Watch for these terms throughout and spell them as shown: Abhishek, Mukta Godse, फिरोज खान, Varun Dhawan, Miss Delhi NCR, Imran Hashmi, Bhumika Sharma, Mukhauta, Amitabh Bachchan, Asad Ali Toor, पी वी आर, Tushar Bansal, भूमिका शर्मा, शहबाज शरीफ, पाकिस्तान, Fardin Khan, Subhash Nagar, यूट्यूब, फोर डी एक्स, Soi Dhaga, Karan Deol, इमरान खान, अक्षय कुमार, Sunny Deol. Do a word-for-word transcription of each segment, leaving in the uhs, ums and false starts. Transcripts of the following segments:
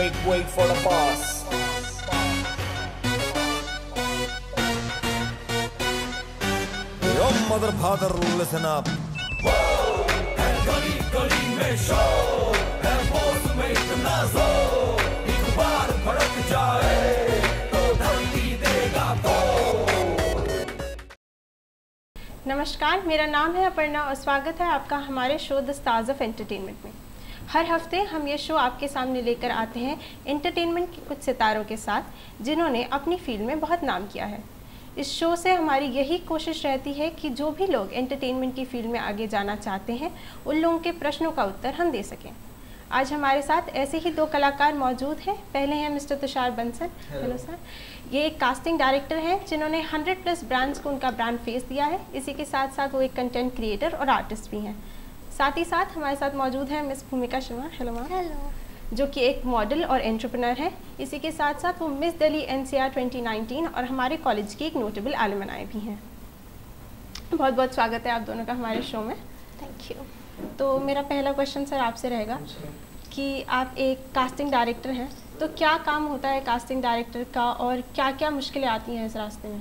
make way for the boss. Yo mother father, listen up. Whoa, and gully gully mein show, and boss mein itna zor, ek baar bhadak jaye, to dhati dega to. नमस्कार, मेरा नाम है अपर्णा और स्वागत है आपका हमारे show the stars of entertainment में। हर हफ्ते हम ये शो आपके सामने लेकर आते हैं एंटरटेनमेंट के कुछ सितारों के साथ जिन्होंने अपनी फील्ड में बहुत नाम किया है। इस शो से हमारी यही कोशिश रहती है कि जो भी लोग एंटरटेनमेंट की फील्ड में आगे जाना चाहते हैं उन लोगों के प्रश्नों का उत्तर हम दे सकें। आज हमारे साथ ऐसे ही दो कलाकार मौजूद हैं। पहले हैं mister Tushar Bansal. Hello sir. ये एक कास्टिंग डायरेक्टर हैं जिन्होंने हंड्रेड प्लस ब्रांड्स को उनका ब्रांड फेस दिया है। इसी के साथ साथ वो एक कंटेंट क्रिएटर और आर्टिस्ट भी हैं। साथ ही साथ हमारे साथ मौजूद हैं मिस भूमिका शर्मा। Hello ma'am. हेलो। जो कि एक मॉडल और एंटरप्रेन्योर है। इसी के साथ साथ वो miss Delhi NCR twenty nineteen और हमारे कॉलेज की एक नोटेबल एलुमनाई भी हैं। बहुत बहुत स्वागत है आप दोनों का हमारे शो में। Thank you. तो मेरा पहला क्वेश्चन सर आपसे रहेगा कि आप एक कास्टिंग डायरेक्टर हैं, तो क्या काम होता है कास्टिंग डायरेक्टर का और क्या क्या मुश्किलें आती हैं इस रास्ते में?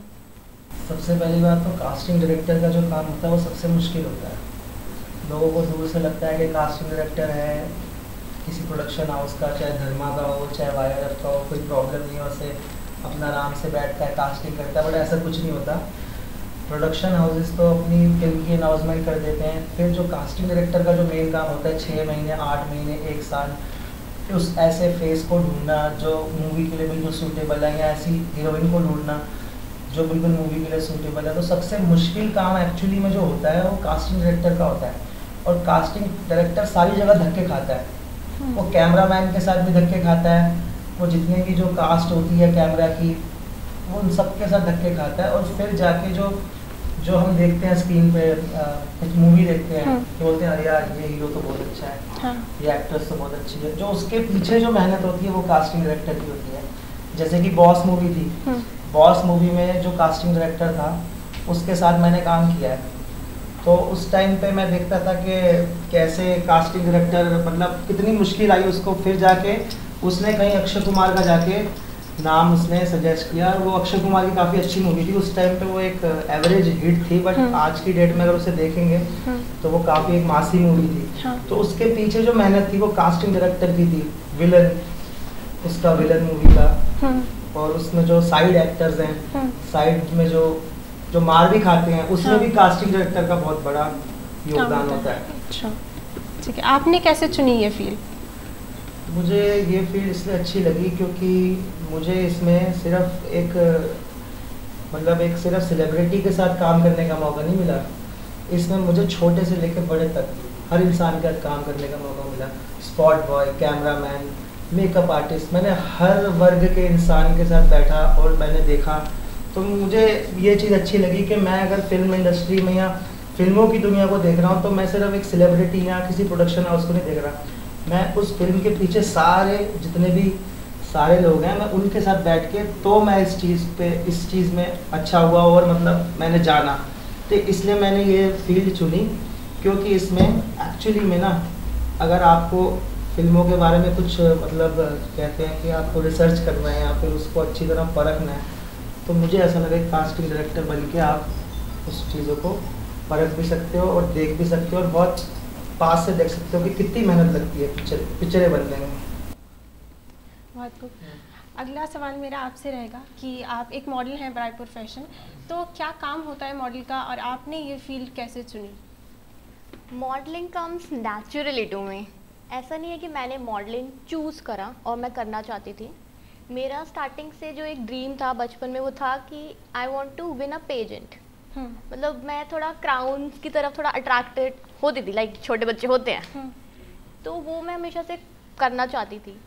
सबसे पहली बात तो कास्टिंग डायरेक्टर का जो काम होता है वो सबसे मुश्किल होता है। लोगों को दूर से लगता है कि कास्टिंग डायरेक्टर है किसी प्रोडक्शन हाउस का, चाहे धर्मा का हो चाहे वायर का हो, कोई प्रॉब्लम नहीं हो, उसे अपना आराम से बैठता है कास्टिंग करता है। बट ऐसा कुछ नहीं होता। प्रोडक्शन हाउसेस तो अपनी फिल्म की अनाउंसमेंट कर देते हैं, फिर जो कास्टिंग डायरेक्टर का जो मेन काम होता है छः महीने आठ महीने एक साल उस ऐसे फेस को ढूंढना जो मूवी के लिए बिल्कुल सूटेबल है, या ऐसी हीरोइन को ढूंढना जो बिल्कुल मूवी के लिए सूटेबल है। तो सबसे मुश्किल काम एक्चुअली में जो होता है वो कास्टिंग डायरेक्टर का होता है। और कास्टिंग डायरेक्टर सारी जगह धक्के खाता है, वो कैमरामैन के साथ भी धक्के खाता है, वो जितने की जो कास्ट होती है कैमरा की वो उन सब के साथ धक्के खाता है। और फिर जाके जो जो हम देखते हैं स्क्रीन पे कुछ मूवी देखते हैं तो बोलते हैं अरे यार ये हीरो तो बहुत अच्छा है, हाँ। ये एक्ट्रेस तो बहुत अच्छी है। जो उसके पीछे जो मेहनत होती है वो कास्टिंग डायरेक्टर की होती है। जैसे कि बॉस मूवी थी, बॉस मूवी में जो कास्टिंग डायरेक्टर था उसके साथ मैंने काम किया है। तो उस टाइम पे मैं देखता था कि कैसे कास्टिंग डायरेक्टर मतलब कितनी मुश्किल आई उसको, फिर जाके उसने कहीं अक्षय कुमार का जाके नाम उसने सजेस्ट किया। वो अक्षय कुमार की काफ़ी अच्छी मूवी थी, उस टाइम पे वो एक एवरेज हिट थी, बट आज की डेट में अगर उसे देखेंगे तो वो काफ़ी एक मासी मूवी थी। तो उसके पीछे जो मेहनत थी वो कास्टिंग डायरेक्टर की थी। विलन उसका विलन मूवी का, और उसमें जो साइड एक्टर्स हैं साइड में जो जो मार भी खाते हैं उसमें हाँ। भी कास्टिंग डायरेक्टर का बहुत बड़ा योगदान होता है। अच्छा ठीक है, आपने कैसे चुनी ये फील्ड? मुझे ये फील्ड इसलिए अच्छी लगी क्योंकि मुझे इसमें सिर्फ एक मतलब एक सिर्फ सेलिब्रिटी के साथ काम करने का मौका नहीं मिला, इसमें मुझे छोटे से लेकर बड़े तक हर इंसान के साथ काम करने का मौका मिला। Spot boy, cameraman, makeup artist, मैंने हर वर्ग के इंसान के साथ बैठा और मैंने देखा। तो मुझे ये चीज़ अच्छी लगी कि मैं अगर फिल्म इंडस्ट्री में या फिल्मों की दुनिया को देख रहा हूँ तो मैं सिर्फ एक सेलिब्रिटी या किसी प्रोडक्शन हाउस को नहीं देख रहा, मैं उस फिल्म के पीछे सारे जितने भी सारे लोग हैं मैं उनके साथ बैठ के तो मैं इस चीज़ पे इस चीज़ में अच्छा हुआ और मतलब मैंने जाना। तो इसलिए मैंने ये फील्ड चुनी क्योंकि इसमें एक्चुअली में ना अगर आपको फिल्मों के बारे में कुछ मतलब कहते हैं कि आपको रिसर्च करना है या फिर उसको अच्छी तरह परखना है, तो मुझे ऐसा लगा कास्टिंग डायरेक्टर बन के आप उस चीज़ों को परख भी सकते हो और देख भी सकते हो और बहुत पास से देख सकते हो कि कितनी मेहनत लगती है पिक्चर पिक्चरें बनने में। बहुत खूब। अगला सवाल मेरा आपसे रहेगा कि आप एक मॉडल हैं बाय प्रोफेशन, तो क्या काम होता है मॉडल का और आपने ये फील्ड कैसे चुनी? Modelling comes naturally to me. ऐसा नहीं है कि मैंने मॉडलिंग चूज़ करा और मैं करना चाहती थी। मेरा स्टार्टिंग से जो एक ड्रीम था बचपन में वो था कि I want to win a pageant. मतलब मैं थोड़ा क्राउन की तरफ थोड़ा अट्रैक्टेड होती थी, लाइक छोटे बच्चे होते हैं, तो वो मैं हमेशा से करना चाहती थी।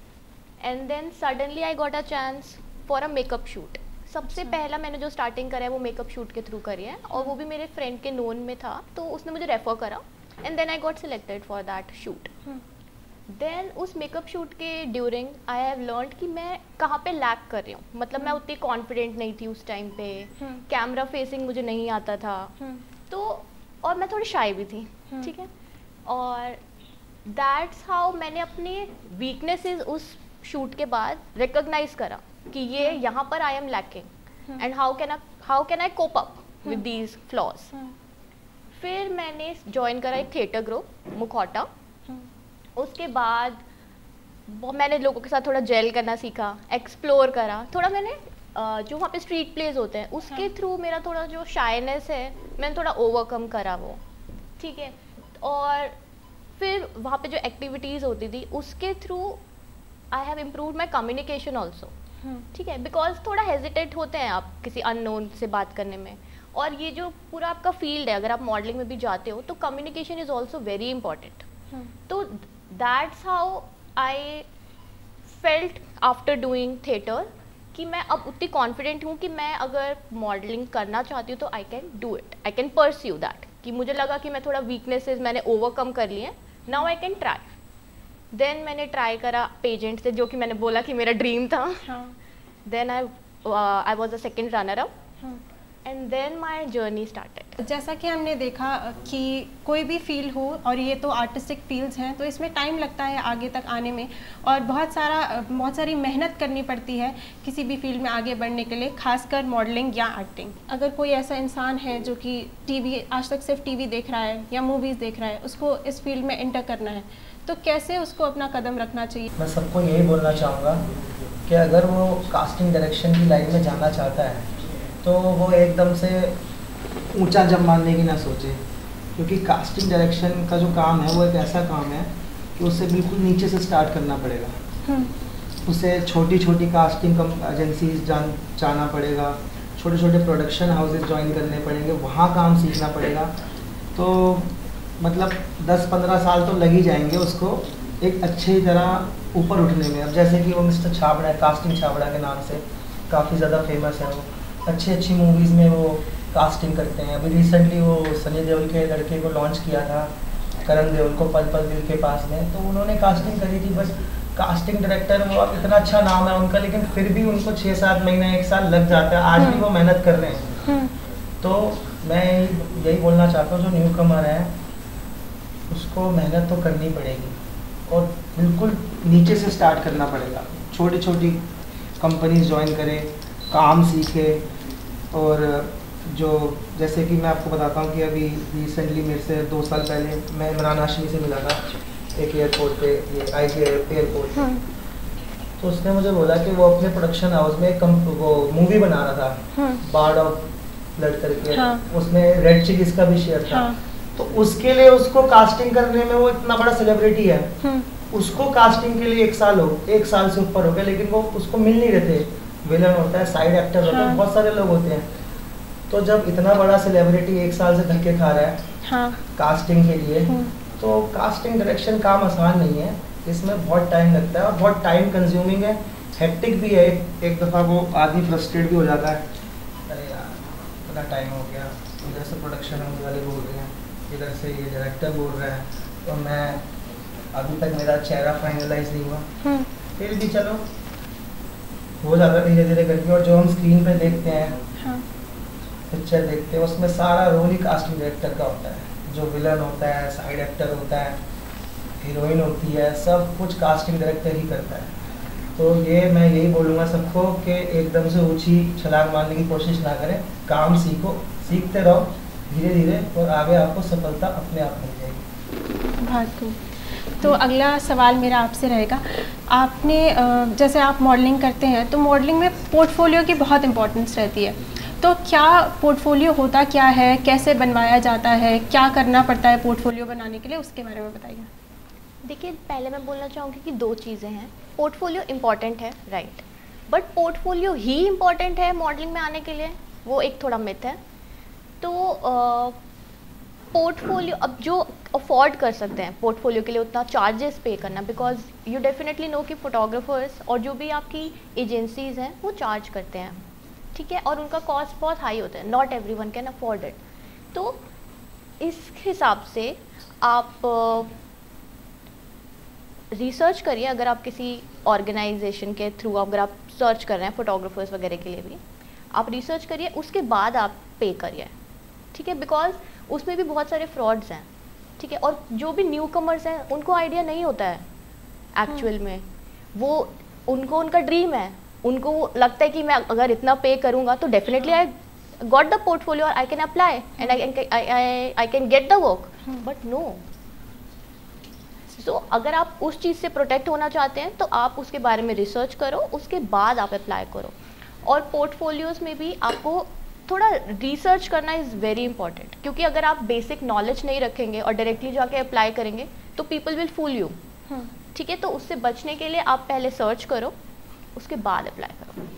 And then suddenly I got a chance for a makeup shoot. सबसे पहला मैंने जो स्टार्टिंग करा है वो मेकअप शूट के थ्रू करी है, और वो भी मेरे फ्रेंड के नोन में था तो उसने मुझे रेफ़र करा and then I got selected for that shoot. Then उस मेकअप शूट के ड्यूरिंग आई हैव लर्नड कि मैं कहाँ पे लैक कर रही हूँ। मतलब hmm. मैं उतनी कॉन्फिडेंट नहीं थी उस टाइम पे, कैमरा hmm. फेसिंग मुझे नहीं आता था, hmm. तो और मैं थोड़ी शाय भी थी, hmm. ठीक है। और दैट्स हाउ मैंने अपने वीकनेसेस उस शूट के बाद रिकॉग्नाइज करा कि ये यहाँ पर I am lacking and how can I how can I cope up with these flaws. फिर मैंने ज्वाइन करा एक थिएटर ग्रुप मुखौटा. उसके बाद मैंने लोगों के साथ थोड़ा जेल करना सीखा, एक्सप्लोर करा थोड़ा. मैंने जो वहाँ पे स्ट्रीट प्लेस होते हैं उसके थ्रू मेरा थोड़ा जो शाइनेस है मैंने थोड़ा ओवरकम करा वो, ठीक है. और फिर वहाँ पे जो एक्टिविटीज़ होती थी उसके through I have improved my communication also, ठीक है. बिकॉज थोड़ा हेजिटेट होते हैं आप किसी अननोन से बात करने में. और ये जो पूरा आपका फील्ड है, अगर आप मॉडलिंग में भी जाते हो तो communication is also very important. तो that's how I felt after doing theatre कि मैं अब उतनी कॉन्फिडेंट हूँ कि मैं अगर मॉडलिंग करना चाहती हूँ तो I can do it, I can pursue that. कि मुझे लगा कि मैं थोड़ा वीकनेसेस मैंने ओवरकम कर लिए, now I can try. Then मैंने ट्राई करा पेजेंट से, जो कि मैंने बोला कि मेरा ड्रीम था. Then I I was the second runner up and then my journey started. जैसा कि हमने देखा कि कोई भी फील्ड हो, और ये तो आर्टिस्टिक फील्ड्स हैं, तो इसमें टाइम लगता है आगे तक आने में, और बहुत सारा बहुत सारी मेहनत करनी पड़ती है किसी भी फील्ड में आगे बढ़ने के लिए, खासकर मॉडलिंग या एक्टिंग. अगर कोई ऐसा इंसान है जो कि टीवी आज तक सिर्फ टीवी देख रहा है या मूवीज़ देख रहा है, उसको इस फील्ड में एंटर करना है, तो कैसे उसको अपना कदम रखना चाहिए? मैं सबको यही बोलना चाहूँगा कि अगर वो कास्टिंग डायरेक्शन की लाइन में जाना चाहता है तो वो एकदम से ऊंचा जंप मारने की ना सोचे, क्योंकि कास्टिंग डायरेक्शन का जो काम है वो एक ऐसा काम है कि उससे बिल्कुल नीचे से स्टार्ट करना पड़ेगा. उसे छोटी छोटी कास्टिंग कम एजेंसीज जान जाना पड़ेगा, छोटे छोटे प्रोडक्शन हाउसेज ज्वाइन करने पड़ेंगे, वहाँ काम सीखना पड़ेगा. तो मतलब दस पंद्रह साल तो लग ही जाएंगे उसको एक अच्छी तरह ऊपर उठने में. अब जैसे कि वो मिस्टर छाबड़ा, कास्टिंग छाबड़ा के नाम से काफ़ी ज़्यादा फेमस है. वो अच्छी अच्छी मूवीज़ में वो कास्टिंग करते हैं. अभी रिसेंटली वो सनी देओल के लड़के को लॉन्च किया था, करण देओल को, पल पल दिल के पास में, तो उन्होंने कास्टिंग करी थी. बस कास्टिंग डायरेक्टर वो इतना अच्छा नाम है उनका, लेकिन फिर भी उनको छः सात महीना एक साल लग जाता है. आज भी वो मेहनत कर रहे हैं. तो मैं यही बोलना चाहता हूँ जो न्यू कमर है उसको मेहनत तो करनी पड़ेगी और बिल्कुल नीचे से स्टार्ट करना पड़ेगा. छोटी छोटी कंपनीज ज्वाइन करें, काम सीखे. और जो जैसे कि मैं आपको बताता हूँ कि अभी रिसेंटली मेरे से दो साल पहले मैं इमरान हाशमी से मिला था एक एयरपोर्ट पे, ये आई जी एयरपोर्ट पे. तो उसने मुझे बोला कि वो अपने प्रोडक्शन हाउस में कम वो मूवी बना रहा था बार्ड ऑफ ब्लड करके, उसमें रेड चिलीज का भी शेयर था. तो उसके लिए उसको कास्टिंग करने में, वो इतना बड़ा सेलिब्रिटी है, उसको कास्टिंग के लिए एक साल हो एक साल से ऊपर हो गया, लेकिन वो उसको मिल नहीं रहे थे. विलन होता है, साइड एक्टर होता है, बहुत सारे लोग होते हैं. तो जब इतना बड़ा सेलिब्रिटी एक साल से धक्के खा रहा है हाँ. कास्टिंग के लिए, तो कास्टिंग डायरेक्शन काम आसान नहीं है. इसमें बहुत टाइम लगता है और बहुत टाइम कंज्यूमिंग है, हेक्टिक भी है. एक दफ़ा वो आदमी फ्रस्ट्रेट भी हो जाता है, अरे यार इतना टाइम हो गया, इधर से प्रोडक्शन हाउस वाले बोल रहे हैं, इधर से ये डायरेक्टर बोल रहे हैं, तो मैं अभी तक मेरा चेहरा फाइनलाइज नहीं हुआ. फिर भी चलो हो जाता है धीरे धीरे करके. और जो हम स्क्रीन पे देखते हैं हाँ. पिक्चर देखते हैं, उसमें सारा रोल ही कास्टिंग डायरेक्टर का होता है. जो विलन होता है, साइड एक्टर होता है, हीरोइन होती है, सब कुछ कास्टिंग डायरेक्टर ही करता है. तो ये मैं यही बोलूँगा सबको कि एकदम से ऊँची छलांग मारने की कोशिश ना करें, काम सीखो, सीखते रहो धीरे धीरे, और आगे आपको सफलता अपने आप मिल जाएगी. भागो. तो अगला सवाल मेरा आपसे रहेगा. आपने जैसे आप मॉडलिंग करते हैं तो मॉडलिंग में पोर्टफोलियो की बहुत इम्पोर्टेंस रहती है, तो क्या पोर्टफोलियो होता क्या है, कैसे बनवाया जाता है, क्या करना पड़ता है पोर्टफोलियो बनाने के लिए, उसके बारे में बताइए. देखिए, पहले मैं बोलना चाहूँगी कि दो चीज़ें हैं. पोर्टफोलियो इम्पॉर्टेंट है, राइट, बट पोर्टफोलियो ही इम्पॉर्टेंट है मॉडलिंग में आने के लिए, वो एक थोड़ा मिथ है. तो पोर्टफोलियो अब जो अफोर्ड कर सकते हैं पोर्टफोलियो के लिए उतना चार्जेस पे करना, बिकॉज यू डेफिनेटली नो कि फोटोग्राफर्स और जो भी आपकी एजेंसीज हैं वो चार्ज करते हैं, ठीक है, और उनका कॉस्ट बहुत हाई होता है. Not everyone can afford it. तो इस हिसाब से आप रिसर्च uh, करिए. अगर आप किसी ऑर्गेनाइजेशन के थ्रू अगर आप सर्च कर रहे हैं फोटोग्राफर्स वगैरह के लिए भी, आप रिसर्च करिए, उसके बाद आप पे करिए, ठीक है, बिकॉज उसमें भी बहुत सारे फ्रॉड्स हैं, ठीक है. और जो भी न्यू कमर्स हैं उनको आइडिया नहीं होता है एक्चुअल में, वो उनको उनका ड्रीम है, उनको लगता है कि मैं अगर इतना पे करूँगा तो definitely I got the portfolio or I can apply and I can I I, I can get the work, but no. So अगर आप उस चीज़ से प्रोटेक्ट होना चाहते हैं तो आप उसके बारे में रिसर्च करो, उसके बाद आप अप्लाई करो. और पोर्टफोलियोज़ में भी आपको थोड़ा रिसर्च करना इज़ वेरी इंपॉर्टेंट, क्योंकि अगर आप बेसिक नॉलेज नहीं रखेंगे और डायरेक्टली जाके अप्लाई करेंगे तो पीपल विल फूल यू. ठीक है, तो उससे बचने के लिए आप पहले सर्च करो, उसके बाद अप्लाई करो.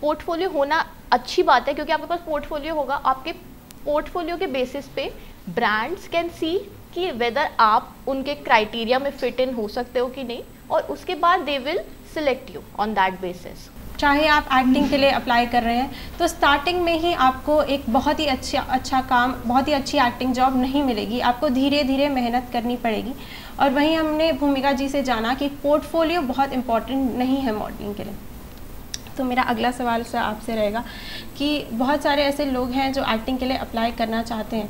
पोर्टफोलियो होना अच्छी बात है क्योंकि आपके पास पोर्टफोलियो होगा, आपके पोर्टफोलियो के बेसिस पे ब्रांड्स कैन सी कि वेदर आप उनके क्राइटेरिया में फिट इन हो सकते हो कि नहीं, और उसके बाद they will select you on that basis. चाहे आप एक्टिंग के लिए अप्लाई कर रहे हैं तो स्टार्टिंग में ही आपको एक बहुत ही अच्छा अच्छा काम, बहुत ही अच्छी एक्टिंग जॉब नहीं मिलेगी, आपको धीरे धीरे मेहनत करनी पड़ेगी. और वहीं हमने भूमिका जी से जाना कि पोर्टफोलियो बहुत इंपॉर्टेंट नहीं है मॉडलिंग के लिए. तो मेरा अगला सवाल सर आपसे रहेगा कि बहुत सारे ऐसे लोग हैं जो एक्टिंग के लिए अप्लाई करना चाहते हैं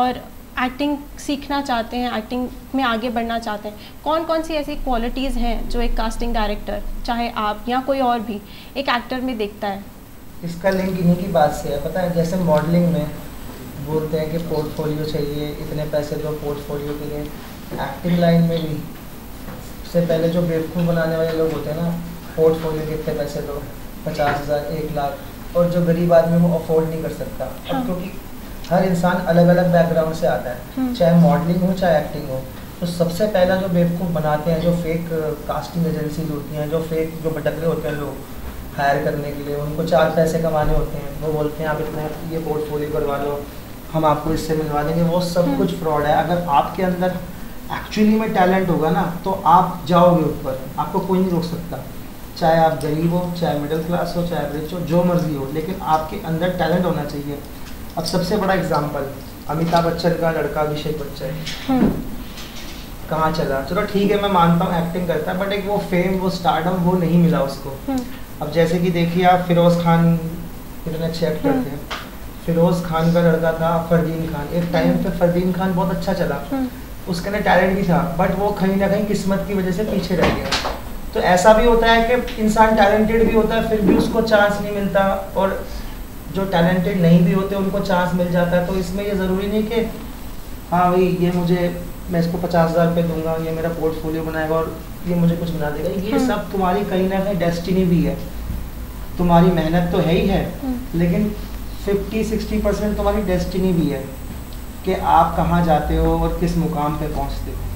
और एक्टिंग सीखना चाहते हैं, एक्टिंग में आगे बढ़ना चाहते हैं. कौन कौन सी ऐसी क्वालिटीज़ हैं जो एक कास्टिंग डायरेक्टर, चाहे आप या कोई और भी, एक एक्टर में देखता है? इसका लिंक इन्हीं की बात से है. पता है जैसे मॉडलिंग में बोलते हैं कि पोर्टफोलियो चाहिए, इतने पैसे दो पोर्टफोलियो के लिए, एक्टिंग लाइन में भी सबसे पहले जो बेवकूफ़ बनाने वाले लोग होते हैं ना, पोर्टफोलियो के इतने पैसे दो, पचास हज़ार एक लाख और जो गरीब आदमी वो अफोर्ड नहीं कर सकता. हाँ. अब क्योंकि हर इंसान अलग अलग बैकग्राउंड से आता है, हाँ. चाहे मॉडलिंग हो चाहे एक्टिंग हो, तो सबसे पहला जो बेवकूफ़ बनाते हैं जो फेक कास्टिंग एजेंसीज होती हैं, जो फेक जो भटक रहे होते हैं लोग हायर करने के लिए, उनको चार पैसे कमाने होते हैं. वो बोलते हैं आप इतना ये पोर्टफोलियो करवा लो, हम आपको इससे मिलवा देंगे. वो सब हाँ. कुछ फ्रॉड है. अगर आपके अंदर एक्चुअली में टैलेंट होगा ना तो आप जाओगे ऊपर, आपको कोई नहीं रोक सकता. चाहे आप गरीब हो, चाहे मिडिल क्लास हो, चाहे रिच हो, जो मर्जी हो, लेकिन आपके अंदर टैलेंट होना चाहिए. अब सबसे बड़ा एग्जांपल अमिताभ बच्चन का लड़का अभिषेक बच्चन कहाँ चला. चलो ठीक है, मैं मानता हूँ एक्टिंग करता है, बट एक वो फेम, वो स्टारडम वो नहीं मिला उसको. अब जैसे कि देखिए आप फिरोज खान, कितने अच्छे एक्टर थे. फिरोज खान का लड़का था फरदीन खान. एक टाइम पे फरदीन खान बहुत अच्छा चला, उसके अंदर टैलेंट भी था, बट वो कहीं ना कहीं किस्मत की वजह से पीछे रह गया. तो ऐसा भी होता है कि इंसान टैलेंटेड भी होता है फिर भी उसको चांस नहीं मिलता, और जो टैलेंटेड नहीं भी होते उनको चांस मिल जाता है. तो इसमें ये ज़रूरी नहीं कि हाँ भाई ये मुझे, मैं इसको पचास हज़ार रुपये दूंगा, ये मेरा पोर्टफोलियो बनाएगा और ये मुझे कुछ बना देगा. ये सब तुम्हारी कहीं ना कहीं डेस्टिनी भी है. तुम्हारी मेहनत तो है ही है, लेकिन फिफ्टी सिक्सटी परसेंट तुम्हारी डेस्टिनी भी है कि आप कहाँ जाते हो और किस मुकाम पर पहुँचते हो.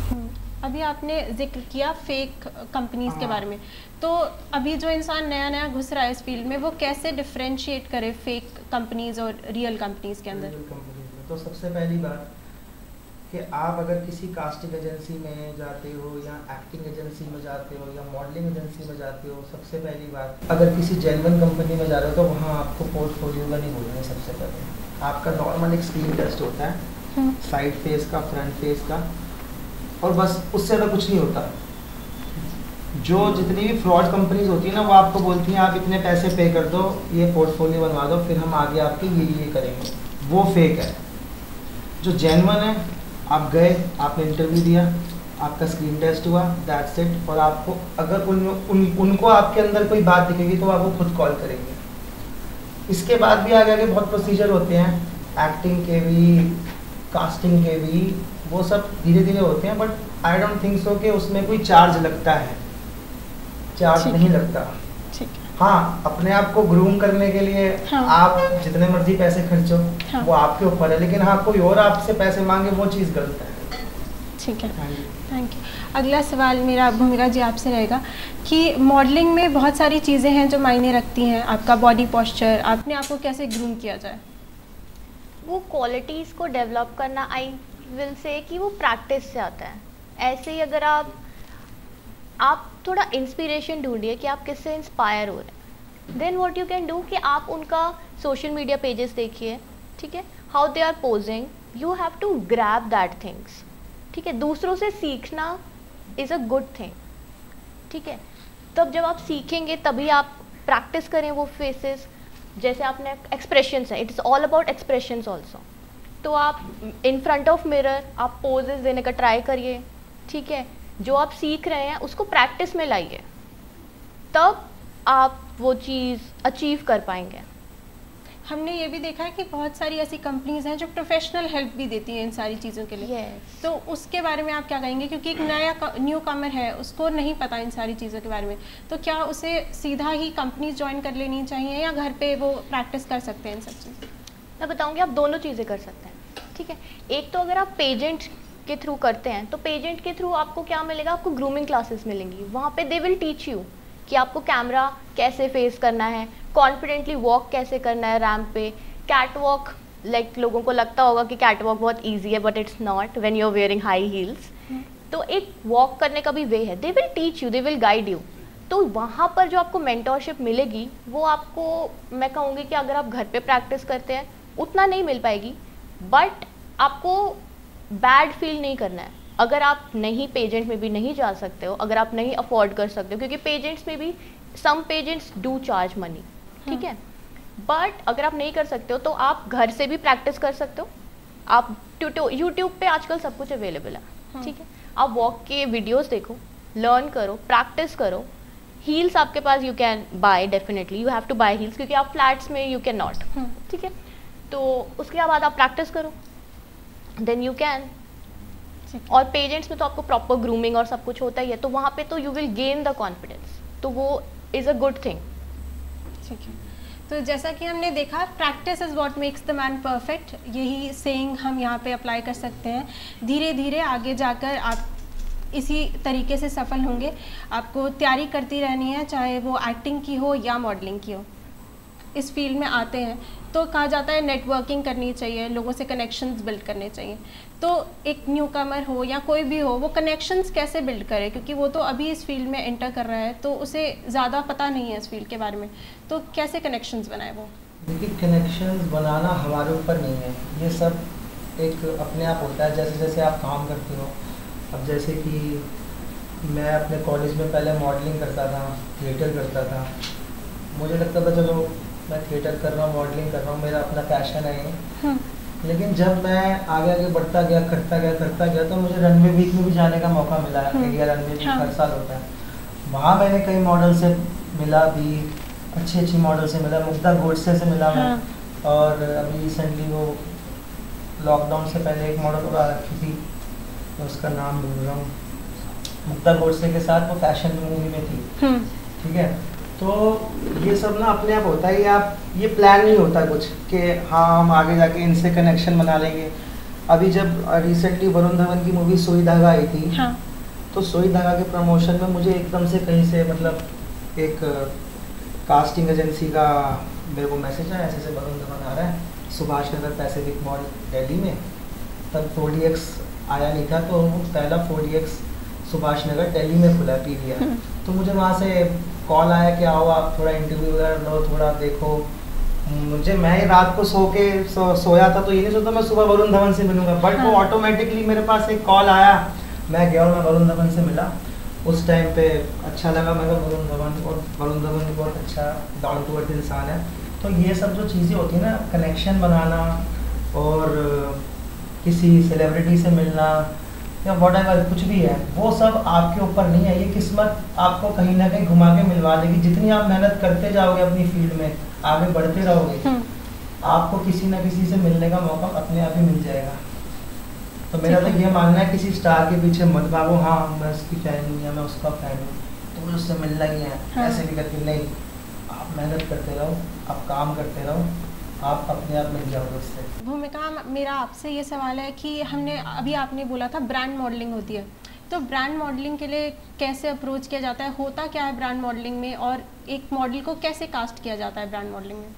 अभी आपने जिक्र किया फेक कंपनीज़ के बारे में, तो अभी जो इंसान नया नया घुस रहा है इस फील्ड में वो कैसे डिफ्रेंशिएट करे फेक कंपनीज़ और रियल कंपनीज़ के अंदर? तो सबसे पहली बात कि आप अगर किसी कास्टिंग एजेंसी में जाते हो या एक्टिंग एजेंसी में जाते हो या मॉडलिंग एजेंसी में जाते हो, सबसे पहली बात अगर किसी जेन्युइन कंपनी में जा रहे हो तो वहाँ आपको पोर्टफोलियो का नहीं बोलना है. सबसे पहले आपका नॉर्मल एक स्क्रीन टेस्ट होता है, साइड फेस का, फ्रंट फेस का, और बस उससे ज़्यादा कुछ नहीं होता. जो जितनी भी फ्रॉड कंपनीज होती है ना वो आपको बोलती हैं आप इतने पैसे पे कर दो, ये पोर्टफोलियो बनवा दो, फिर हम आगे आपके ये ये करेंगे. वो फेक है. जो जेन्युइन है, आप गए, आपने इंटरव्यू दिया, आपका स्क्रीन टेस्ट हुआ, दैट्स इट. और आपको अगर उन, उन उनको आपके अंदर कोई बात दिखेगी तो आपको खुद कॉल करेंगे. इसके बाद भी आगे आगे बहुत प्रोसीजर होते हैं एक्टिंग के भी, कास्टिंग के भी, वो सब धीरे धीरे होते हैं. But I don't think so कि उसमें कोई चार्ज लगता है. चार्ज नहीं लगता. ठीक. हाँ, अपने आप को ग्रूम करने के लिए हाँ. आप जितने मर्जी पैसे खर्चो हाँ. वो आपके ऊपर है, लेकिन हाँ कोई और आपसे पैसे मांगे वो चीज़ गलत है. ठीक है, थैंक यू. अगला सवाल मेरा भूमिका जी आपसे रहेगा कि मॉडलिंग में बहुत सारी चीज़ें हैं जो मायने रखती हैं. आपका बॉडी पॉस्चर, आपने आपको कैसे ग्रूम किया जाए? वो क्वालिटीज़ को डेवलप करना आई विल से कि वो प्रैक्टिस से आता है. ऐसे ही अगर आप आप थोड़ा इंस्पिरेशन ढूंढिए कि आप किससे इंस्पायर हो रहे हैं. Then what you can do कि आप उनका सोशल मीडिया पेजेस देखिए, ठीक है, how they are posing, you have to grab that things. ठीक है, दूसरों से सीखना इज़ अ गुड थिंग. ठीक है, तब जब आप सीखेंगे तभी आप प्रैक्टिस करें वो फेसेस. जैसे आपने एक्सप्रेशंस है, it is all about expressions also. तो आप इन फ्रंट ऑफ मिरर आप पोजेस देने का ट्राई करिए. ठीक है, जो आप सीख रहे हैं उसको प्रैक्टिस में लाइए. तब आप वो चीज़ अचीव कर पाएंगे। हमने ये भी देखा है कि बहुत सारी ऐसी कंपनीज हैं जो प्रोफेशनल हेल्प भी देती हैं इन सारी चीज़ों के लिए। yes. तो उसके बारे में आप क्या कहेंगे, क्योंकि एक नया न्यू कमर है, उसको नहीं पता इन सारी चीज़ों के बारे में, तो क्या उसे सीधा ही कंपनीज ज्वाइन कर लेनी चाहिए या घर पे वो प्रैक्टिस कर सकते हैं इन सब चीज़ों? मैं बताऊँगी, आप दोनों चीज़ें कर सकते हैं। ठीक है, एक तो अगर आप पेजेंट के थ्रू करते हैं तो पेजेंट के थ्रू आपको क्या मिलेगा, आपको ग्रूमिंग क्लासेस मिलेंगी। वहाँ पर दे विल टीच यू कि आपको कैमरा कैसे फेस करना है, कॉन्फिडेंटली वॉक कैसे करना है रैंप पे, कैट वॉक। लाइक लोगों को लगता होगा कि कैट वॉक बहुत ईजी है, but it's not when you are wearing high heels. तो एक वॉक करने का भी वे है, they will teach you, they will guide you. तो वहाँ पर जो आपको मेंटोरशिप मिलेगी वो आपको मैं कहूँगी कि अगर आप घर पे प्रैक्टिस करते हैं उतना नहीं मिल पाएगी, बट आपको बैड फील नहीं करना है। अगर आप नहीं पेजेंट में भी नहीं जा सकते हो, अगर आप नहीं अफोर्ड कर सकते हो, क्योंकि पेजेंट्स में भी some pageants do charge money, ठीक है, बट अगर आप नहीं कर सकते हो तो आप घर से भी प्रैक्टिस कर सकते हो। आप यूट्यूब पे आजकल सब कुछ अवेलेबल है, ठीक है, आप वॉक के वीडियोस देखो, लर्न करो, प्रैक्टिस करो। हील्स आपके पास you can buy, definitely you have to buy heels, क्योंकि आप फ्लैट्स में यू कैन नॉट, ठीक है। तो उसके बाद आप प्रैक्टिस करो, देन यू कैन। और पेरेंट्स में तो आपको प्रॉपर ग्रूमिंग और सब कुछ होता ही है, तो वहाँ पे तो you will gain the confidence, तो वो इज़ अ गुड थिंग। ठीक है, तो जैसा कि हमने देखा, practice is what makes the man perfect, यही सेइंग हम यहाँ पे अप्लाई कर सकते हैं। धीरे धीरे आगे जाकर आप इसी तरीके से सफल होंगे। आपको तैयारी करती रहनी है, चाहे वो एक्टिंग की हो या मॉडलिंग की हो। इस फील्ड में आते हैं तो कहा जाता है नेटवर्किंग करनी चाहिए, लोगों से कनेक्शंस बिल्ड करने चाहिए। तो एक न्यू कमर हो या कोई भी हो, वो कनेक्शंस कैसे बिल्ड करे, क्योंकि वो तो अभी इस फील्ड में एंटर कर रहा है, तो उसे ज़्यादा पता नहीं है इस फील्ड के बारे में, तो कैसे कनेक्शंस बनाए वो? देखिए, कनेक्शंस बनाना हमारे ऊपर नहीं है, ये सब एक अपने आप होता है, जैसे जैसे आप काम करते हो। अब जैसे कि मैं अपने कॉलेज में पहले मॉडलिंग करता था, थिएटर करता था, मुझे लगता था चलो मैं थिएटर कर रहा हूँ, मॉडलिंग कर रहा हूँ, मेरा अपना पैशन है। हाँ। लेकिन जब मैं आगे आगे बढ़ता गया, करता गया करता गया तो मुझे रनवे वीक में भी जाने का मौका मिला है। इंडिया रनवे वीक हर साल होता है, वहाँ मैंने कई मॉडल से मिला भी, अच्छी अच्छी मॉडल से मिला, मुक्ता गोडसे से मिला मैं। हाँ। और अभी रिसेंटली वो लॉकडाउन से पहले एक मॉडल उड़ा रखी थी, तो उसका नाम भूल रहा हूँ, मुक्ता गोडसे के साथ वो फैशन मूवी में थी। हाँ। ठीक है, तो ये सब ना अपने आप होता है, आप ये प्लान नहीं होता कुछ कि हाँ हम आगे जाके इनसे कनेक्शन बना लेंगे। अभी जब रिसेंटली वरुण धवन की मूवी सोई धागा आई थी। हाँ। तो सोई धागा के प्रमोशन में मुझे एकदम से कहीं से मतलब एक कास्टिंग एजेंसी का मेरे को मैसेज आया, ऐसे ऐसे वरुण धवन आ रहा है सुभाष नगर पैसिफिक मॉल दिल्ली में। तब फोर डी एक्स आया नहीं था, तो पहला फोर डी एक्स Subhash Nagar Delhi में खुला पी वी आर, तो मुझे वहाँ से कॉल आया कि आओ आप थोड़ा इंटरव्यू वगैरह लो, थोड़ा देखो। मुझे मैं रात को सो के सो, सोया था, तो ये नहीं सोचा मैं सुबह वरुण धवन से मिलूंगा, बट हाँ। वो ऑटोमेटिकली मेरे पास एक कॉल आया, मैं गया और मैं वरुण धवन से मिला। उस टाइम पे अच्छा लगा, मैं वरुण धवन, और वरुण धवन बहुत अच्छा डाउन टू अर्थ इंसान है। तो ये सब जो चीज़ें होती है ना, कनेक्शन बनाना और किसी सेलिब्रिटी से मिलना या वॉट एवर कुछ भी है, वो सब आपके ऊपर नहीं है, ये किस्मत आपको कहीं ना कहीं घुमा के मिलवा देगी। जितनी आप मेहनत करते जाओगे, अपनी फील्ड में आगे बढ़ते रहोगे, आपको किसी ना किसी से मिलने का मौका अपने आप ही मिल जाएगा। तो मेरा तो ये मानना है, किसी स्टार के पीछे मत भागो, हाँ मैं उसकी फैन हूँ या मैं उसका फैन हूँ, तो उससे मिलना ही है, ऐसे भी करके नहीं। आप मेहनत करते रहो, आप काम करते रहो, आप अपने आप मिल जाओगे उससे। भूमिका, मेरा आपसे ये सवाल है कि हमने अभी आपने बोला था ब्रांड मॉडलिंग होती है, तो ब्रांड मॉडलिंग के लिए कैसे अप्रोच किया जाता है, होता क्या है ब्रांड मॉडलिंग में, और एक मॉडल को कैसे कास्ट किया जाता है ब्रांड मॉडलिंग में?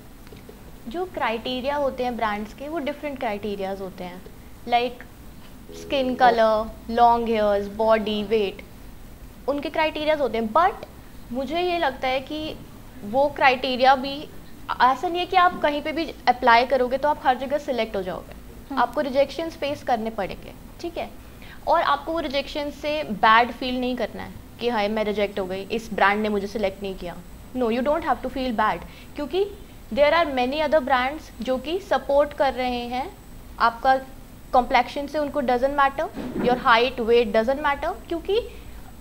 जो क्राइटेरिया होते हैं ब्रांड्स के, वो डिफरेंट क्राइटेरियाज होते हैं, like skin colour, long hairs, body, weight, उनके क्राइटेरियाज होते हैं। बट मुझे ये लगता है कि वो क्राइटेरिया भी ऐसा नहीं है कि आप कहीं पे भी अप्लाई करोगे तो आप हर जगह सिलेक्ट हो जाओगे। हाँ। आपको रिजेक्शंस फेस करने पड़ेंगे, ठीक है, और आपको वो रिजेक्शन से बैड फील नहीं करना है कि हाय मैं रिजेक्ट हो गई, इस ब्रांड ने मुझे सिलेक्ट नहीं किया। No, you don't have to feel bad, क्योंकि there are many other brands जो कि सपोर्ट कर रहे हैं आपका कॉम्प्लेक्शन से, उनको doesn't matter, your height, weight doesn't matter, क्योंकि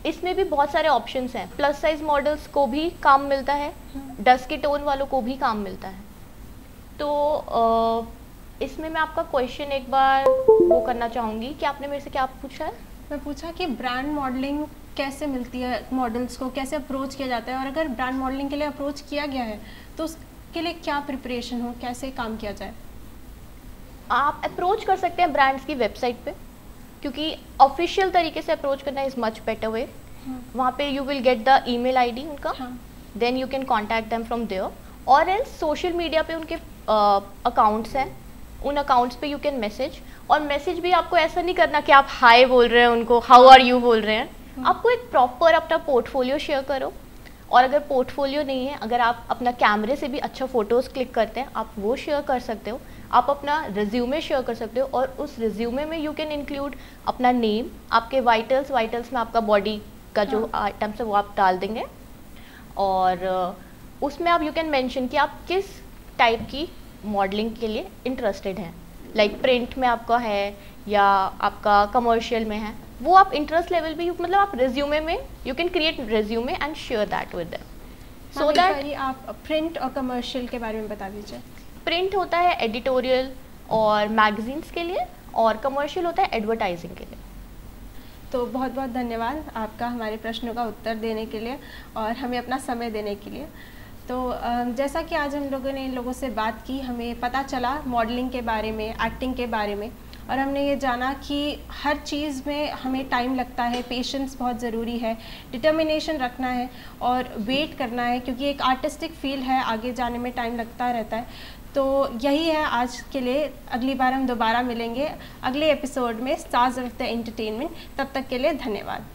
इसमें भी बहुत सारे ऑप्शंस हैं। प्लस साइज मॉडल्स को भी काम मिलता है, डस्ट के टोन वालों को भी काम मिलता है। तो आ, इसमें मैं आपका क्वेश्चन एक बार वो करना चाहूँगी कि आपने मेरे से क्या पूछा है? मैं पूछा कि ब्रांड मॉडलिंग कैसे मिलती है, मॉडल्स को कैसे अप्रोच किया जाता है, और अगर ब्रांड मॉडलिंग के लिए अप्रोच किया गया है तो उसके लिए क्या प्रिपरेशन हो, कैसे काम किया जाए? आप अप्रोच कर सकते हैं ब्रांड्स की वेबसाइट पे, क्योंकि ऑफिशियल तरीके से अप्रोच करना इज़ मच बेटर वे। वहाँ पे you will get the email ID उनका, then you can contact them from there, और एल्स सोशल मीडिया पे उनके अकाउंट्स हैं, उन अकाउंट्स पे यू कैन मैसेज। और मैसेज भी आपको ऐसा नहीं करना कि आप हाय बोल रहे हैं उनको, हाउ आर यू बोल रहे हैं। hmm. आपको एक प्रॉपर अपना पोर्टफोलियो शेयर करो, और अगर पोर्टफोलियो नहीं है, अगर आप अपना कैमरे से भी अच्छा फ़ोटोज़ क्लिक करते हैं, आप वो शेयर कर सकते हो। आप अपना रिज्यूमे शेयर कर सकते हो, और उस रिज्यूमे में यू कैन इंक्लूड अपना नेम, आपके वाइटल्स, वाइटल्स में आपका बॉडी का जो आइटम्स है वो आप डाल देंगे, और उसमें आप यू कैन मेंशन कि आप किस टाइप की मॉडलिंग के लिए इंटरेस्टेड हैं, लाइक प्रिंट में आपका है या आपका कमर्शियल में है, वो आप इंटरेस्ट लेवल भी, मतलब आप रिज्यूमे में you can create resume and share that with them. So that आप प्रिंट और कमर्शियल के बारे में बता दीजिए। प्रिंट होता है एडिटोरियल और मैगजीन्स के लिए, और कमर्शियल होता है एडवर्टाइजिंग के लिए। तो बहुत बहुत धन्यवाद आपका हमारे प्रश्नों का उत्तर देने के लिए और हमें अपना समय देने के लिए। तो जैसा कि आज हम लोगों ने इन लोगों से बात की, हमें पता चला मॉडलिंग के बारे में, एक्टिंग के बारे में, और हमने ये जाना कि हर चीज़ में हमें टाइम लगता है, पेशेंस बहुत ज़रूरी है, डिटर्मिनेशन रखना है और वेट करना है, क्योंकि एक आर्टिस्टिक फील्ड है, आगे जाने में टाइम लगता रहता है। तो यही है आज के लिए, अगली बार हम दोबारा मिलेंगे अगले एपिसोड में, स्टार्स ऑफ द एंटरटेनमेंट। तब तक के लिए धन्यवाद।